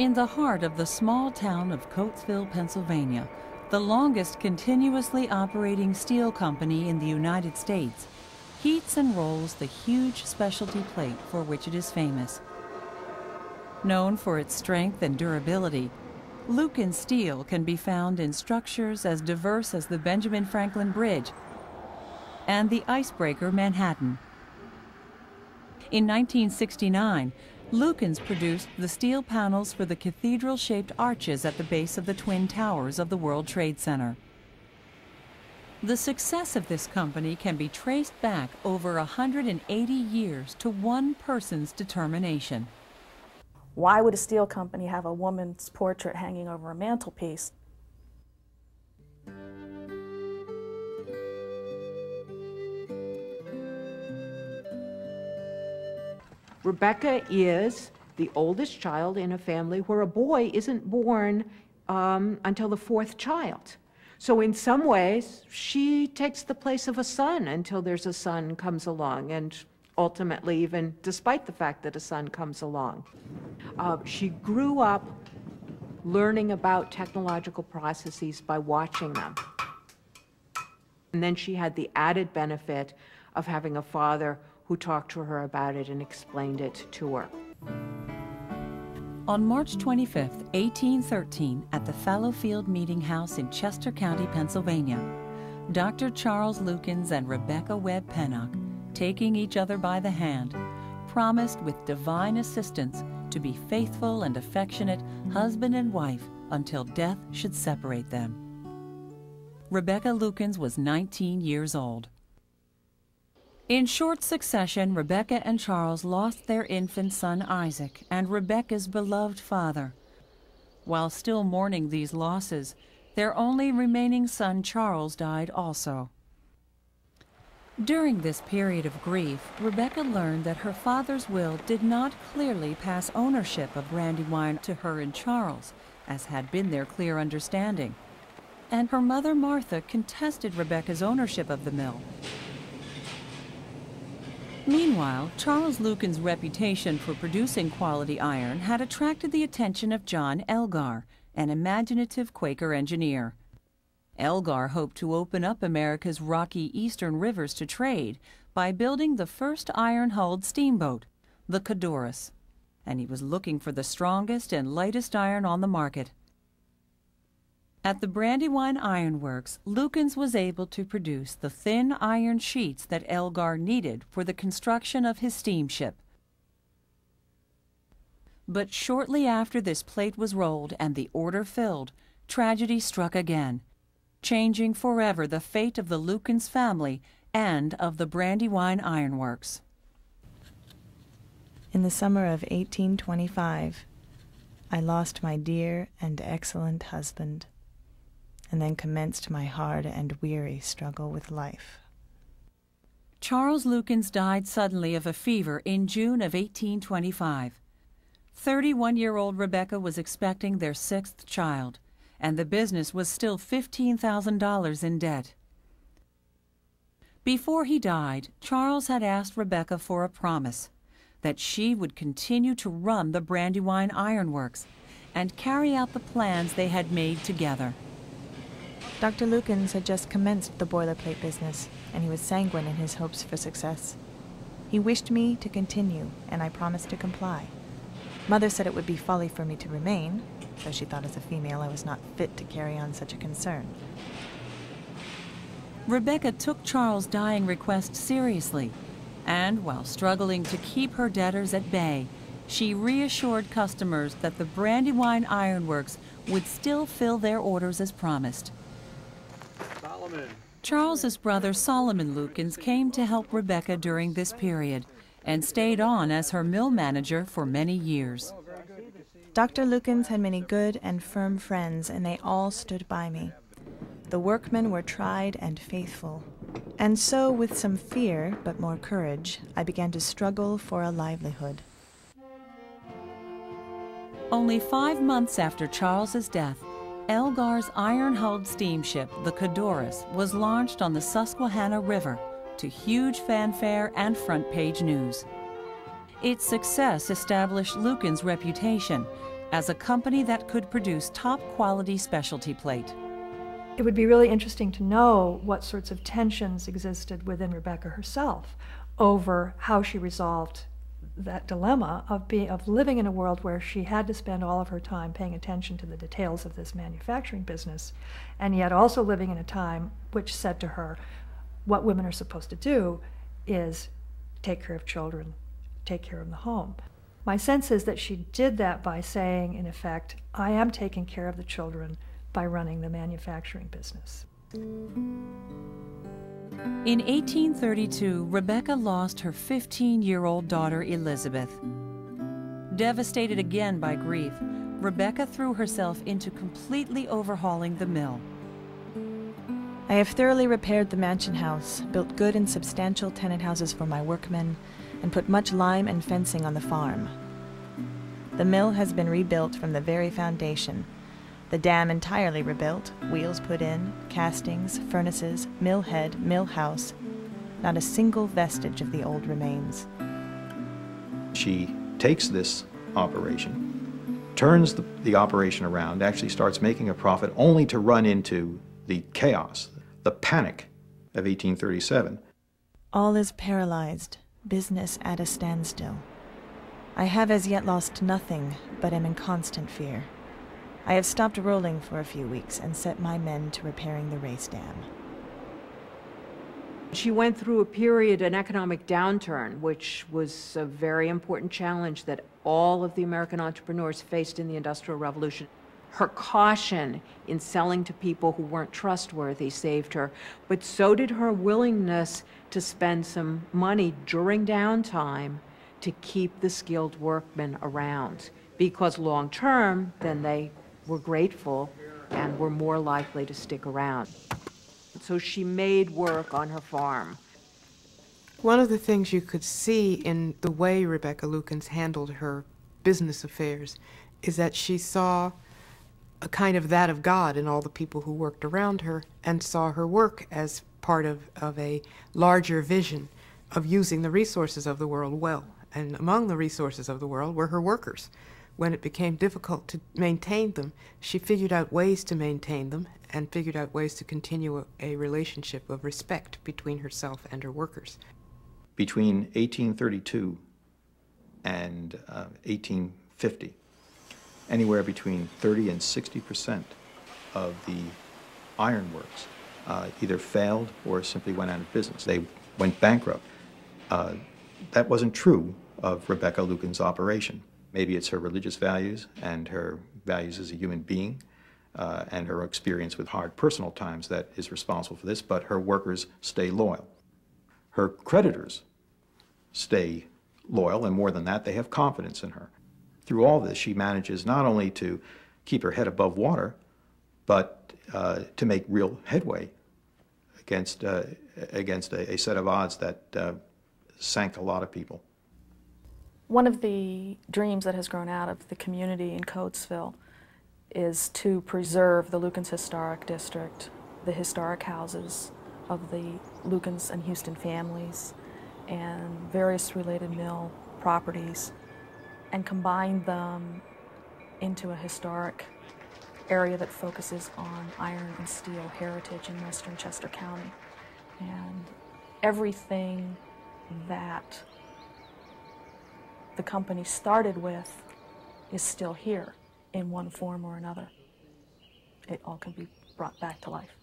In the heart of the small town of Coatesville, Pennsylvania, the longest continuously operating steel company in the United States, heats and rolls the huge specialty plate for which it is famous. Known for its strength and durability, Lukens steel can be found in structures as diverse as the Benjamin Franklin Bridge and the icebreaker Manhattan. In 1969, Lukens produced the steel panels for the cathedral-shaped arches at the base of the Twin Towers of the World Trade Center. The success of this company can be traced back over 180 years to one person's determination. Why would a steel company have a woman's portrait hanging over a mantelpiece? Rebecca is the oldest child in a family where a boy isn't born until the fourth child. So in some ways, she takes the place of a son until there's a son comes along, and ultimately, even despite the fact that a son comes along. She grew up learning about technological processes by watching them. And then she had the added benefit of having a father who talked to her about it and explained it to her. On March 25, 1813, at the Fallowfield Meeting House in Chester County, Pennsylvania, Dr. Charles Lukens and Rebecca Webb Pennock, taking each other by the hand, promised with divine assistance to be faithful and affectionate husband and wife until death should separate them. Rebecca Lukens was 19 years old. In short succession, Rebecca and Charles lost their infant son Isaac and Rebecca's beloved father. While still mourning these losses, their only remaining son Charles died also. During this period of grief, Rebecca learned that her father's will did not clearly pass ownership of Brandywine to her and Charles, as had been their clear understanding. And her mother, Martha, contested Rebecca's ownership of the mill. Meanwhile, Charles Lukens' reputation for producing quality iron had attracted the attention of John Elgar, an imaginative Quaker engineer. Elgar hoped to open up America's rocky eastern rivers to trade by building the first iron-hulled steamboat, the Codorus, and he was looking for the strongest and lightest iron on the market. At the Brandywine Ironworks, Lukens was able to produce the thin iron sheets that Elgar needed for the construction of his steamship. But shortly after this plate was rolled and the order filled, tragedy struck again, changing forever the fate of the Lukens family and of the Brandywine Ironworks. In the summer of 1825, I lost my dear and excellent husband, and then commenced my hard and weary struggle with life. Charles Lukens died suddenly of a fever in June of 1825. 31-year-old Rebecca was expecting their sixth child, and the business was still $15,000 in debt. Before he died, Charles had asked Rebecca for a promise that she would continue to run the Brandywine Ironworks and carry out the plans they had made together. Dr. Lukens had just commenced the boilerplate business, and he was sanguine in his hopes for success. He wished me to continue, and I promised to comply. Mother said it would be folly for me to remain, though she thought as a female I was not fit to carry on such a concern. Rebecca took Charles' dying request seriously, and while struggling to keep her debtors at bay, she reassured customers that the Brandywine Ironworks would still fill their orders as promised. Charles's brother Solomon Lukens came to help Rebecca during this period and stayed on as her mill manager for many years. Dr. Lukens had many good and firm friends, and they all stood by me. The workmen were tried and faithful. And so, with some fear, but more courage, I began to struggle for a livelihood. Only 5 months after Charles's death, Elgar's iron-hulled steamship, the Codorus, was launched on the Susquehanna River to huge fanfare and front-page news. Its success established Lukens' reputation as a company that could produce top-quality specialty plate. It would be really interesting to know what sorts of tensions existed within Rebecca herself over how she resolved that dilemma of living in a world where she had to spend all of her time paying attention to the details of this manufacturing business, and yet also living in a time which said to her, what women are supposed to do is take care of children, take care of the home. My sense is that she did that by saying, in effect, I am taking care of the children by running the manufacturing business. In 1832, Rebecca lost her 15-year-old daughter, Elizabeth. Devastated again by grief, Rebecca threw herself into completely overhauling the mill. I have thoroughly repaired the mansion house, built good and substantial tenant houses for my workmen, and put much lime and fencing on the farm. The mill has been rebuilt from the very foundation. The dam entirely rebuilt, wheels put in, castings, furnaces, mill head, mill house. Not a single vestige of the old remains. She takes this operation, turns the operation around, actually starts making a profit, only to run into the chaos, the panic of 1837. All is paralyzed, business at a standstill. I have as yet lost nothing, but am in constant fear. I have stopped rolling for a few weeks and set my men to repairing the race dam. She went through a period, an economic downturn, which was a very important challenge that all of the American entrepreneurs faced in the Industrial Revolution. Her caution in selling to people who weren't trustworthy saved her, but so did her willingness to spend some money during downtime to keep the skilled workmen around, because long term, then they were grateful and were more likely to stick around. So she made work on her farm. One of the things you could see in the way Rebecca Lukens handled her business affairs is that she saw a kind of that of God in all the people who worked around her and saw her work as part of a larger vision of using the resources of the world well. And among the resources of the world were her workers. When it became difficult to maintain them, she figured out ways to maintain them and figured out ways to continue a relationship of respect between herself and her workers. Between 1832 and 1850, anywhere between 30 and 60% of the ironworks either failed or simply went out of business. They went bankrupt. That wasn't true of Rebecca Lukens' operation. Maybe it's her religious values and her values as a human being and her experience with hard personal times that is responsible for this, but her workers stay loyal. Her creditors stay loyal, and more than that, they have confidence in her. Through all this, she manages not only to keep her head above water, but to make real headway against, against a set of odds that sank a lot of people. One of the dreams that has grown out of the community in Coatesville is to preserve the Lukens Historic District, the historic houses of the Lukens and Houston families, and various related mill properties, and combine them into a historic area that focuses on iron and steel heritage in western Chester County. And everything that the company started with is still here in one form or another. It all can be brought back to life.